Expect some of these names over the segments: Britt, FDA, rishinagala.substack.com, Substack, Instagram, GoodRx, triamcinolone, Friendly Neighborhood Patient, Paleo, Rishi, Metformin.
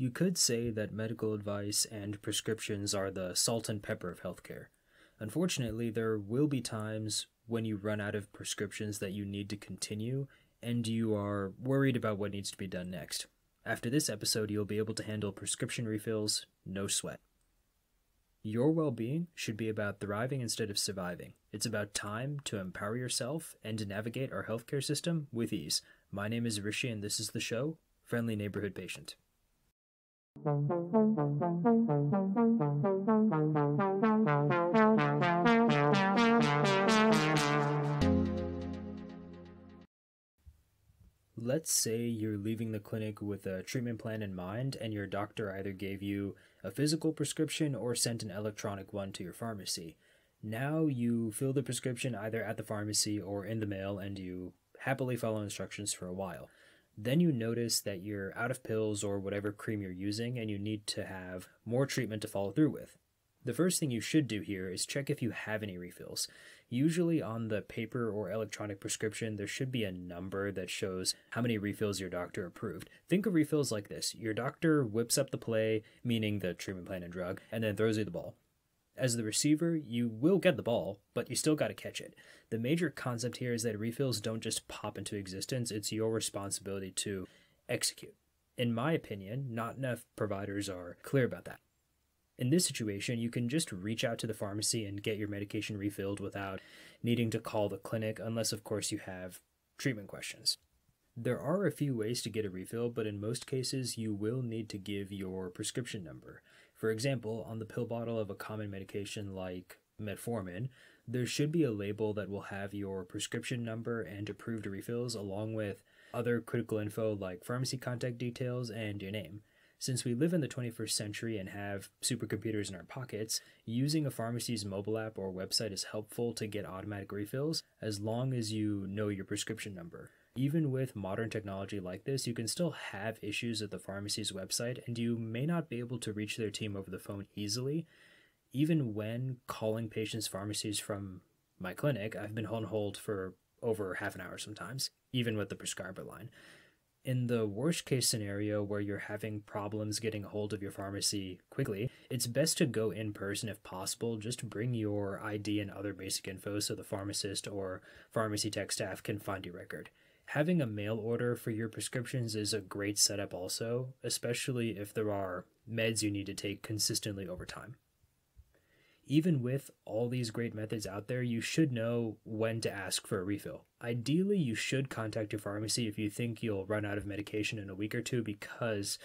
You could say that medical advice and prescriptions are the salt and pepper of healthcare. Unfortunately, there will be times when you run out of prescriptions that you need to continue, and you are worried about what needs to be done next. After this episode, you'll be able to handle prescription refills, no sweat. Your well-being should be about thriving instead of surviving. It's about time to empower yourself and to navigate our healthcare system with ease. My name is Rishi, and this is the show, Friendly Neighborhood Patient. Let's say you're leaving the clinic with a treatment plan in mind, and your doctor either gave you a physical prescription or sent an electronic one to your pharmacy. Now you fill the prescription either at the pharmacy or in the mail, and you happily follow instructions for a while. Then you notice that you're out of pills or whatever cream you're using, and you need to have more treatment to follow through with. The first thing you should do here is check if you have any refills. Usually on the paper or electronic prescription, there should be a number that shows how many refills your doctor approved. Think of refills like this. Your doctor whips up the play, meaning the treatment plan and drug, and then throws you the ball. As the receiver, you will get the ball, but you still got to catch it. The major concept here is that refills don't just pop into existence, it's your responsibility to execute. In my opinion, not enough providers are clear about that. In this situation, you can just reach out to the pharmacy and get your medication refilled without needing to call the clinic, unless of course you have treatment questions. There are a few ways to get a refill, but in most cases, you will need to give your prescription number. For example, on the pill bottle of a common medication like Metformin, there should be a label that will have your prescription number and approved refills, along with other critical info like pharmacy contact details and your name. Since we live in the 21st century and have supercomputers in our pockets, using a pharmacy's mobile app or website is helpful to get automatic refills as long as you know your prescription number. Even with modern technology like this, you can still have issues at the pharmacy's website, and you may not be able to reach their team over the phone easily. Even when calling patients' pharmacies from my clinic, I've been on hold for over half an hour sometimes, even with the prescriber line. In the worst-case scenario where you're having problems getting a hold of your pharmacy quickly, it's best to go in person if possible. Just bring your ID and other basic info so the pharmacist or pharmacy tech staff can find your record. Having a mail order for your prescriptions is a great setup also, especially if there are meds you need to take consistently over time. Even with all these great methods out there, you should know when to ask for a refill. Ideally, you should contact your pharmacy if you think you'll run out of medication in a week or two because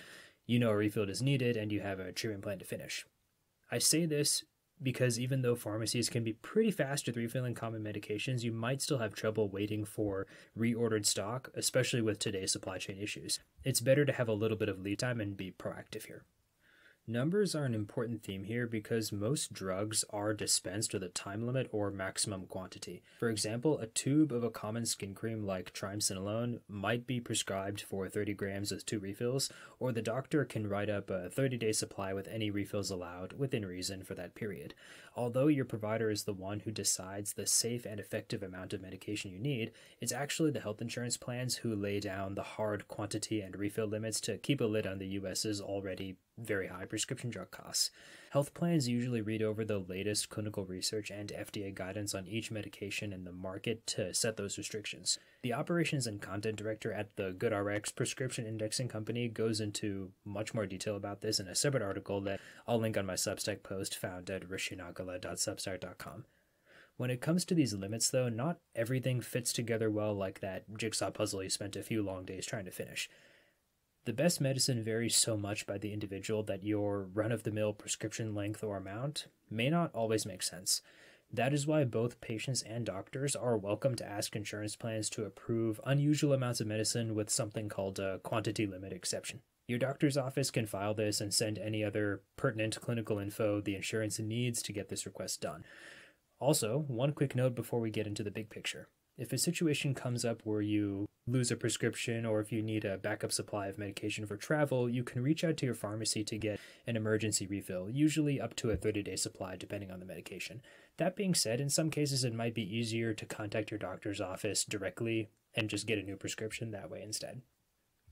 you know a refill is needed and you have a treatment plan to finish. I say this because even though pharmacies can be pretty fast with refilling common medications, you might still have trouble waiting for reordered stock, especially with today's supply chain issues. It's better to have a little bit of lead time and be proactive here. Numbers are an important theme here because most drugs are dispensed with a time limit or maximum quantity. For example, a tube of a common skin cream like triamcinolone might be prescribed for 30 grams with 2 refills, or the doctor can write up a 30-day supply with any refills allowed within reason for that period. Although your provider is the one who decides the safe and effective amount of medication you need, it's actually the health insurance plans who lay down the hard quantity and refill limits to keep a lid on the U.S.'s already very high prescription drug costs. Health plans usually read over the latest clinical research and FDA guidance on each medication in the market to set those restrictions. The operations and content director at the GoodRx prescription indexing company goes into much more detail about this in a separate article that I'll link on my Substack post found at rishinagala.substack.com. When it comes to these limits, though, not everything fits together well like that jigsaw puzzle you spent a few long days trying to finish. The best medicine varies so much by the individual that your run-of-the-mill prescription length or amount may not always make sense. That is why both patients and doctors are welcome to ask insurance plans to approve unusual amounts of medicine with something called a quantity limit exception. Your doctor's office can file this and send any other pertinent clinical info the insurance needs to get this request done. Also, one quick note before we get into the big picture. If a situation comes up where you lose a prescription or if you need a backup supply of medication for travel, you can reach out to your pharmacy to get an emergency refill, usually up to a 30-day supply depending on the medication. That being said, in some cases it might be easier to contact your doctor's office directly and just get a new prescription that way instead.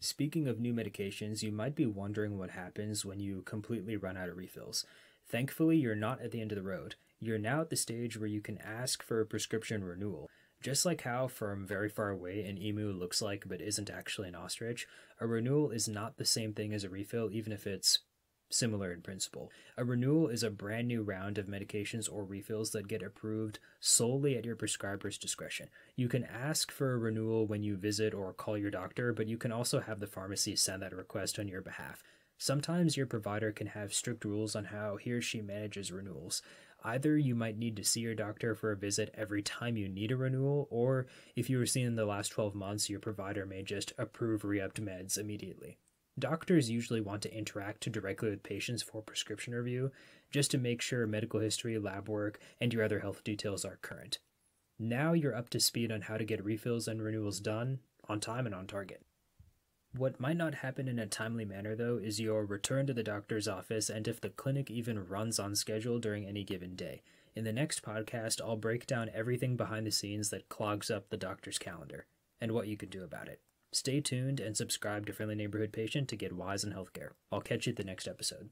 Speaking of new medications, you might be wondering what happens when you completely run out of refills. Thankfully, you're not at the end of the road. You're now at the stage where you can ask for a prescription renewal. Just like how from very far away an emu looks like but isn't actually an ostrich, a renewal is not the same thing as a refill, even if it's similar in principle. A renewal is a brand new round of medications or refills that get approved solely at your prescriber's discretion. You can ask for a renewal when you visit or call your doctor, but you can also have the pharmacy send that request on your behalf. Sometimes your provider can have strict rules on how he or she manages renewals. Either you might need to see your doctor for a visit every time you need a renewal, or if you were seen in the last 12 months, your provider may just approve re-upped meds immediately. Doctors usually want to interact directly with patients for prescription review, just to make sure medical history, lab work, and your other health details are current. Now you're up to speed on how to get refills and renewals done on time and on target. What might not happen in a timely manner, though, is your return to the doctor's office and if the clinic even runs on schedule during any given day. In the next podcast, I'll break down everything behind the scenes that clogs up the doctor's calendar and what you can do about it. Stay tuned and subscribe to Friendly Neighborhood Patient to get wise in healthcare. I'll catch you at the next episode.